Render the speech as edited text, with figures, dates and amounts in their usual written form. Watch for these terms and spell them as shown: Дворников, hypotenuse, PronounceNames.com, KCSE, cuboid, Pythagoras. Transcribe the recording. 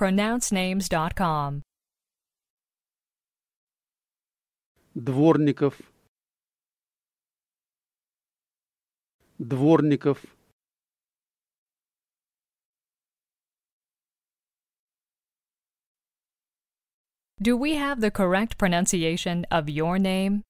PronounceNames.com. Дворников, Дворников, Do we have the correct pronunciation of your name?